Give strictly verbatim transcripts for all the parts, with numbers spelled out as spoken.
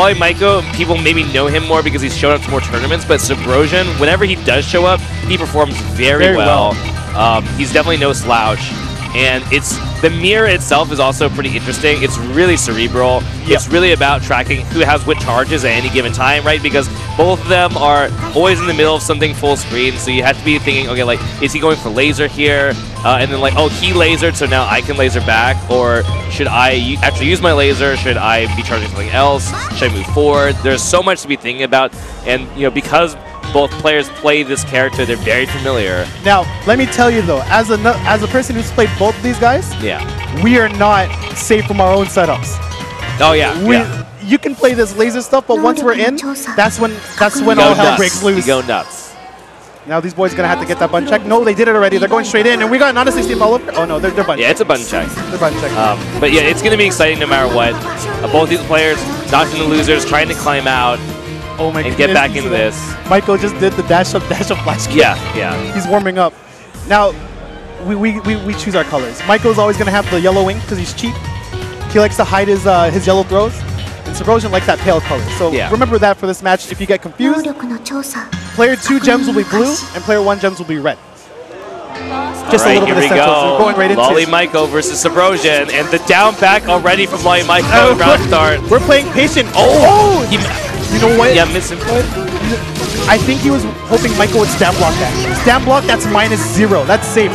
LoliMaiko, people maybe know him more because he's shown up to more tournaments, but Subrosian, whenever he does show up, he performs very, very well. well. Um, he's definitely no slouch. And it's the mirror itself is also pretty interesting. It's really cerebral. Yep. It's really about tracking who has which charges at any given time, right? Because both of them are always in the middle of something full screen, so you have to be thinking, okay, like, is he going for laser here? Uh, and then like, oh, he lasered, so now I can laser back, or should I actually use my laser? Should I be charging something else? Should I move forward? There's so much to be thinking about, and you know, because both players play this character, they're very familiar. Now, let me tell you though, as a as a person who's played both of these guys, yeah, we are not safe from our own setups. Oh yeah, we, yeah. You can play this laser stuff, but once we're in, that's when that's when all hell breaks loose. You go nuts. Now these boys are gonna have to get that button check. No, they did it already. They're going straight in, and we got another sixteen follow up. Oh no, they're, they're button. Yeah, check. It's a button check. They're button check. Um, but yeah, it's gonna be exciting no matter what. Uh, both these players dodging the losers, trying to climb out. Oh my and goodness, get back into this. Michael just did the dash up, dash up flash kick. Yeah, yeah. He's warming up. Now, we we we, we choose our colors. Michael's always gonna have the yellow wing because he's cheap. He likes to hide his uh, his yellow throws, and Subrosian likes that pale color. So yeah, remember that for this match. If you get confused, player two gems will be blue, and player one gems will be red. Just right, a little here bit of we central, go. So going right into LoliMaiko versus Subrosian, and the down back already from LoliMaiko. Oh, round start. We're playing patient. Oh, oh. He, you know what? Yeah, missing point. I think he was hoping Michael would stab block that. Stab block, that's minus zero. That's safe.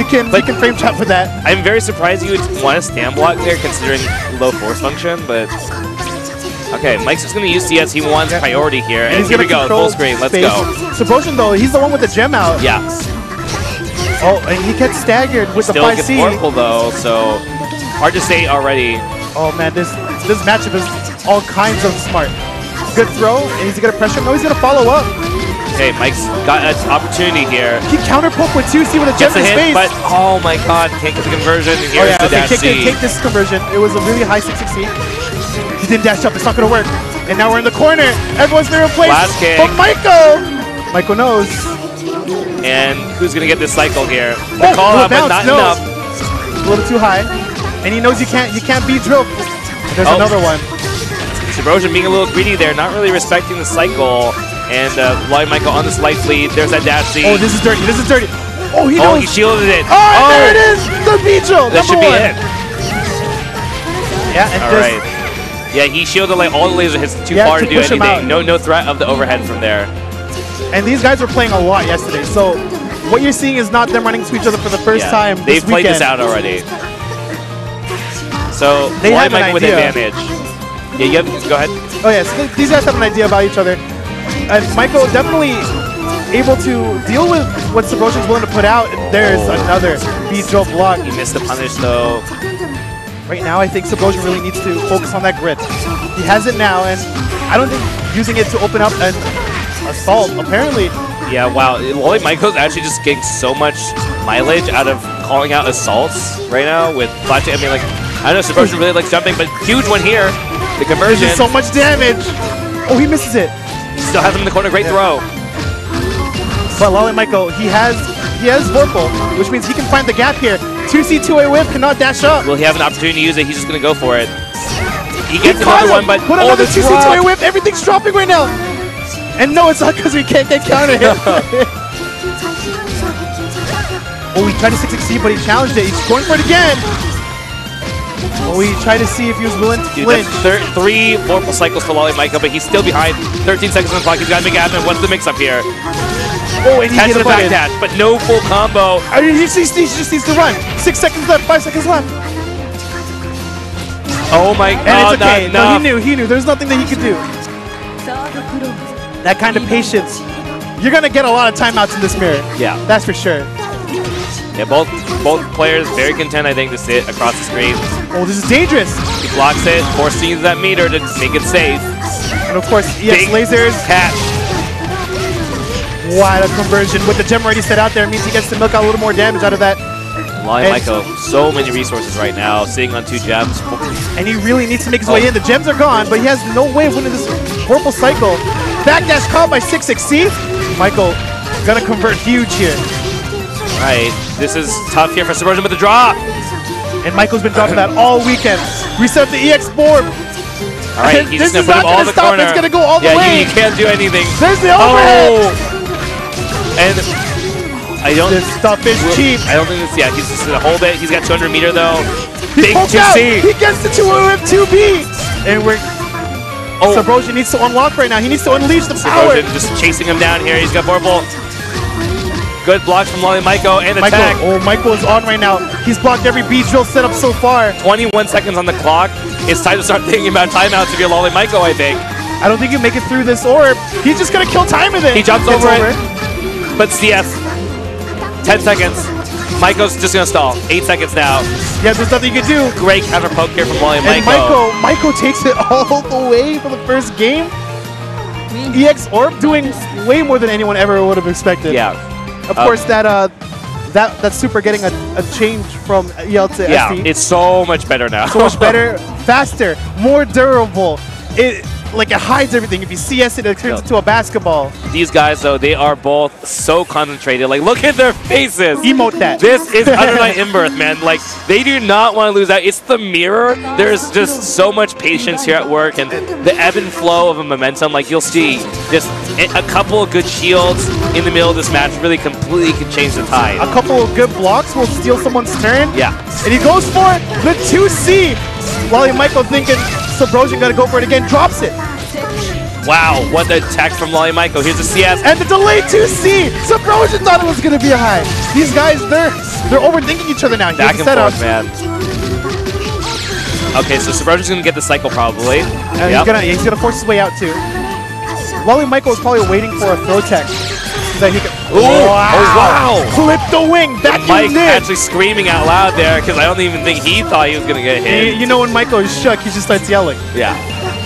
You can, like, you can frame trap for that. I'm very surprised you would want to stab block there considering low force function, but... Okay, Mike's just going to use C S. He wants yeah. priority here. And, and he's here we go, full screen. Let's space. go. Subrosian, though, he's the one with the gem out. Yeah. Oh, and he gets staggered with Still the five C. Still gets Vorpal, though, so... Hard to say already. Oh, man, this, this matchup is all kinds of smart. Good throw, and he's gonna pressure him. No, he's gonna follow up. Okay, Mike's got an opportunity here. He counter poke with two C with a gem in his face. But oh my god, can't get the conversion. Here's oh yeah, the okay, dash kick, C. Take this conversion. It was a really high six six C. He didn't dash up. It's not gonna work. And now we're in the corner. Everyone's in their place. Last kick. But Michael, Michael knows. And who's gonna get this cycle here? The call up, but not enough. A little too high. And he knows you can't. You can't be drilled. There's oh. another one. Subrosian being a little greedy there, not really respecting the cycle, and uh, LoliMaiko on the slight lead. There's that dash C. Oh, this is dirty. This is dirty. Oh, he knows. Oh, he shielded it. Oh, oh. There it is. The neutral. That should one. be it. Yeah. And all right. Yeah, he shielded like all the laser hits. Too yeah, far to, to do anything. No, no threat of the overhead from there. And these guys were playing a lot yesterday, so what you're seeing is not them running to each other for the first yeah, time. They've this played weekend. this out already. So they have an idea. with advantage. Yeah, you have, go ahead. Oh yes, yeah, so these guys have an idea about each other. And Michael definitely able to deal with what Subrosian's willing to put out. And there's oh. another B-drill block. He missed the punish though. Right now I think Subrosian really needs to focus on that grid. He has it now, and I don't think using it to open up an assault, apparently. Yeah, wow. LoliMaiko's actually just getting so much mileage out of calling out assaults right now with flash. I mean, like, I know Subrosian really likes jumping, but huge one here. The conversion. So much damage. Oh, he misses it. Still has him in the corner. Great yeah. throw. But LoliMaiko, he has he has Vorpal, which means he can find the gap here. two C, two A whip, cannot dash up. Will he have an opportunity to use it? He's just going to go for it. He gets he another one, but Put oh, another two C, two A whip. Everything's dropping right now. And no, it's not because we can't get counter hit. Oh, he tried to six six C, but he challenged it. He's going for it again. Well, we try to see if he was willing to Dude, flinch. That's three Vorpal cycles for LoliMaiko, but he's still behind. thirteen seconds on the clock. He's got to make it happen. What's the mix-up here? Oh, and he hits the back dash, but no full combo. I mean, he, just needs, he just needs to run. Six seconds left. Five seconds left. Oh my God! And it's okay. No, he knew. He knew. There's nothing that he could do. That kind of patience. You're gonna get a lot of timeouts in this mirror. Yeah, that's for sure. Yeah, both both players very content, I think, to sit across the screen. Oh, this is dangerous. He blocks it, forcing that meter to make it safe. And of course, yes, Big lasers. Catch. Wow, the conversion with the gem already set out there means he gets to milk out a little more damage out of that. LoliMaiko, so many resources right now, sitting on two gems. And he really needs to make his oh. way in. The gems are gone, but he has no way of winning this horrible cycle. Backdash caught by six six C. Michael gonna convert huge here. Right, this is tough here for Subrosian, but the drop! And Michael's been dropping that all weekend. Reset the E X board. All right, he's this is not going to stop. Corner. It's going to go all yeah, the way. You, you can't do anything. There's the overhead. Oh. And I don't. This stuff is we'll, cheap. I don't think this. Yeah, he's just going to hold it. He's got two hundred meter though. Big two C. He gets the two O M two B. And we're. Oh. Subrosian needs to unlock right now. He needs to unleash the power. Subrosian just chasing him down here. He's got Vorpal. Good blocks from LoliMaiko and attack. Michael, oh, Michael is on right now. He's blocked every B drill setup so far. twenty-one seconds on the clock. It's time to start thinking about timeouts if you're LoliMaiko, I think. I don't think you make it through this orb. He's just going to kill time with it. He jumps over, over it. But C S, ten seconds. Maiko's just going to stall. Eight seconds now. Yeah, there's nothing you can do. Great counter poke here from LoliMaiko. Maiko, Maiko takes it all the way for the first game. E X Orb doing way more than anyone ever would have expected. Yeah. Of uh, course, that uh, that that super getting a, a change from E L to S T. Yeah, it's so much better now. So much better, faster, more durable. It like it hides everything. If you C S it, it turns yeah. into a basketball. These guys, though, they are both so concentrated. Like, look at their faces. Emote that. This is Under Night In-Birth, man. Like, they do not want to lose out. It's the mirror. There's just so much patience here at work, and the ebb and flow of a momentum. Like, you'll see just a couple of good shields in the middle of this match really completely could change the tide. A couple of good blocks will steal someone's turn. Yeah. And he goes for it. The two C. LoliMaiko thinking Subrosian gotta go for it again. Drops it. Wow, what an attack from LoliMaiko. Here's the C S. And the delayed two C! Subrosian thought it was going to be a high. These guys, they're they're overthinking each other now. Back and forth, man. Okay, so Subrosian's going to get the cycle probably. And yep. he's going he's to force his way out too. LoliMaiko is probably waiting for a throw tech. So that he can, Ooh, wow. Oh, wow! Flip the wing! That Mike actually screaming out loud there because I don't even think he thought he was going to get hit. You, you know when Maiko is shook, he just starts yelling. Yeah.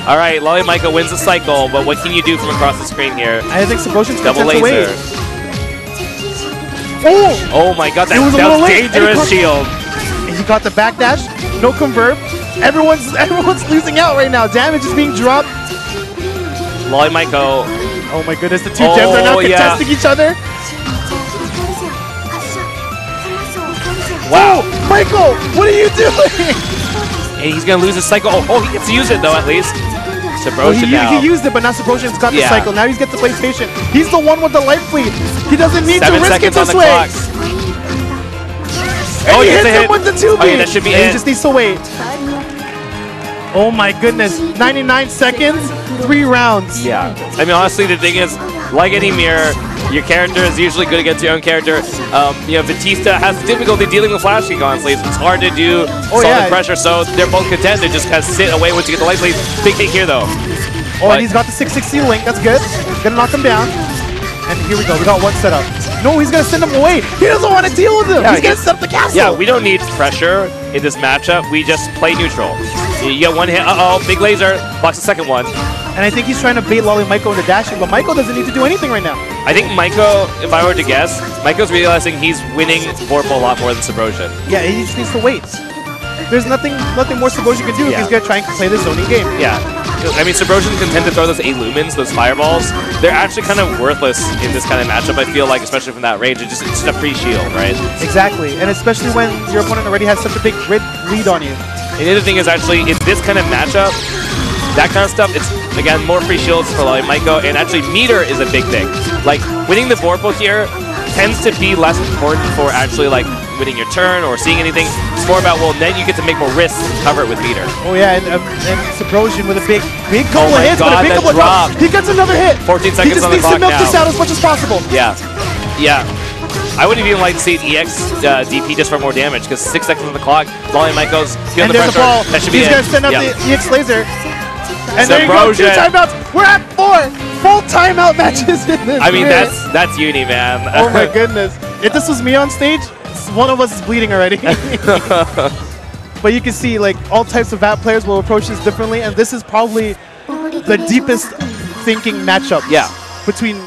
All right, LoliMaiko wins the cycle, but what can you do from across the screen here? I think Subrosian's double laser. Away. Oh! Oh my God, that was, that was dangerous and shield. And he got the backdash, no convert. Everyone's everyone's losing out right now. Damage is being dropped. LoliMaiko. Oh my goodness, the two oh, gems are now contesting yeah. each other. Wow, oh, Michael, what are you doing? And he's gonna lose his cycle. Oh, oh, he gets to use it though at least. Subrosian well, he, he used it, but now Subrosian's got yeah. the cycle. Now he's got the play patient. He's the one with the life lead. He doesn't need Seven to risk it this way. And oh, he hits him hit. with the two B. Oh, yeah, that should be and it. He just needs to wait. Oh my goodness. ninety-nine seconds, three rounds. Yeah. I mean, honestly, the thing is, like any mirror, your character is usually good against your own character. Um, you know, Batista has difficulty dealing with flashing, honestly. It's hard to do oh, solid yeah. pressure, so they're both content to just kind of sit away once you get the light lead. Big take here, though. Oh, but and he's got the six sixty link. That's good. Gonna knock him down. And here we go. We got one set up. No, he's gonna send him away. He doesn't want to deal with him. Yeah, he's gonna set up the castle. Yeah, we don't need pressure in this matchup. We just play neutral. You get one hit. Uh oh, big laser. Blocks the second one. And I think he's trying to bait LoliMaiko into dashing, but Maiko doesn't need to do anything right now. I think Maiko, if I were to guess, Maiko's realizing he's winning Vorpal a lot more than Subrosian. Yeah, he just needs to wait. There's nothing nothing more Subrosian can do yeah. if he's going to try and play this zoning game. Yeah. I mean, Subrosian can tend to throw those eight lumens, those fireballs. They're actually kind of worthless in this kind of matchup, I feel like, especially from that range. It's just, it's just a free shield, right? Exactly. And especially when your opponent already has such a big grid lead on you. And the other thing is actually, in this kind of matchup, that kind of stuff, it's, again, more free shields for LoliMaiko, and actually meter is a big thing. Like, winning the Vorpal here tends to be less important for actually, like, winning your turn or seeing anything. It's more about, well, then you get to make more risks and cover it with meter. Oh, yeah, and, um, and Subrosian with a big, big couple oh of hits, God, but a big couple of drops. He gets another hit. fourteen seconds on the clock now. He just needs to milk this out as much as possible. Yeah, yeah. I wouldn't even like to see E X uh, D P just for more damage, because six seconds on the clock, LoliMaiko's feeling the pressure. And there's a ball. That should be He's going to send up yep. the E X laser. And there you go, two timeouts. We're at four full timeout matches in this. I mean, minute. that's that's uni, man. Oh my goodness! If this was me on stage, one of us is bleeding already. But you can see, like, all types of V A T players will approach this differently, and this is probably the deepest thinking matchup. Yeah, between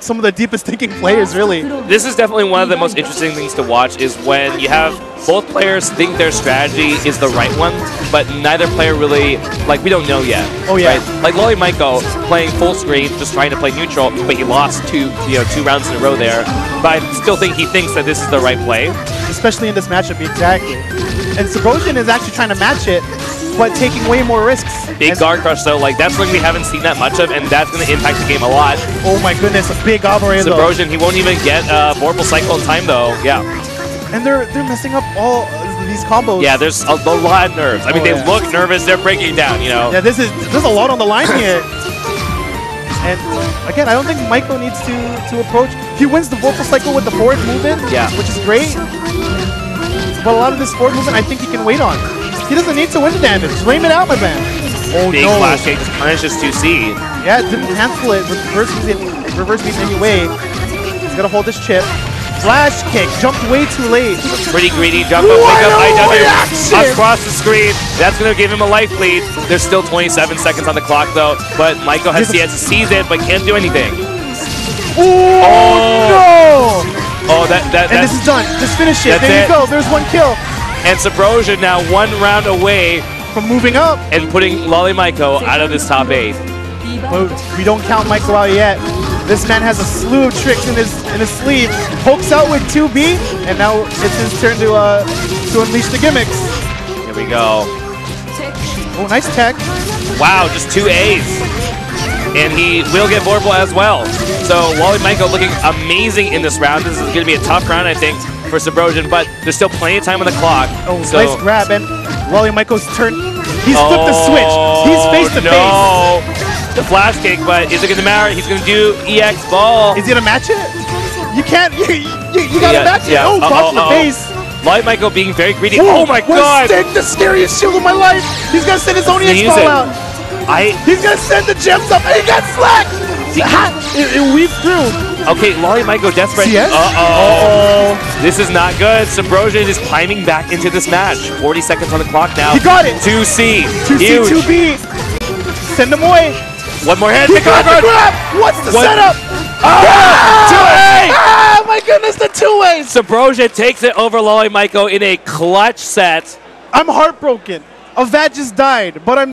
some of the deepest thinking players, really. This is definitely one of the most interesting things to watch is when you have both players think their strategy is the right one, but neither player really, like, we don't know yet. Oh, yeah. Right? Like, LoliMaiko playing full screen, just trying to play neutral, but he lost two, you know, two rounds in a row there. But I still think he thinks that this is the right play. especially in this matchup, exactly. And Subrosian is actually trying to match it, but taking way more risks. Big guard crush though, like that's something we haven't seen that much of, and that's going to impact the game a lot. Oh my goodness, a big Alvarez. Subrosian, he won't even get uh, Vorpal cycle in time though, yeah. And they're, they're messing up all these combos. Yeah, there's a, a lot of nerves. I mean, oh, they yeah. look nervous, they're breaking down, you know. Yeah, this is, there's a lot on the line here. And again, I don't think Maiko needs to, to approach. He wins the Vorpal cycle with the forward movement, yeah. which is great. But a lot of this forward movement, I think he can wait on. He doesn't need to win the damage. Flame it out, my man. Oh, big no. flash change just punishes two C. Yeah, didn't cancel it. Reverse beat in, reverse beat anyway. He's going to hold this chip. Flash kick, jumped way too late. Pretty greedy jump up, pick up I W across the screen. That's going to give him a life lead. There's still twenty-seven seconds on the clock though, but Maiko has to seize it, but can't do anything. Ooh, oh no! Oh, that, that, and this is done. Just finish it. There you go. There's one kill. And Subrosian now one round away from moving up and putting LoliMaiko out of this top eight. But we don't count Maiko out yet. This man has a slew of tricks in his in his sleeve. Pokes out with two B, and now it's his turn to uh to unleash the gimmicks. Here we go. Oh, nice tech. Wow, just two A's, and he will get Vorpal as well. So LoliMaiko looking amazing in this round. This is going to be a tough round, I think, for Subrosian, but there's still plenty of time on the clock. Oh, so nice grab, and LoliMaiko's turn. He's oh, flipped the switch. He's face to face. The flash kick, but is it going to matter? He's going to do E X ball. Is he going to match it? You can't. You, you, you got to yeah, match yeah. it. Oh, uh -oh, off the uh -oh. face. LoliMaiko being very greedy. Ooh, oh my god. Stick, the scariest shield of my life. He's going to send his own E X ball out. I, He's going to send the gems up, and he got slacked. It, it weaved through. Okay, LoliMaiko desperate. Uh -oh. Uh oh. This is not good. Subrosian is climbing back into this match. forty seconds on the clock now. He got it. two C. two C, huge. two B. Send him away. One more hit. He got the grab. What's the what? setup? Oh, ah! two A! Ah, my goodness, the two A! Subrosian takes it over LoliMaiko in a clutch set. I'm heartbroken. Avad just died, but I'm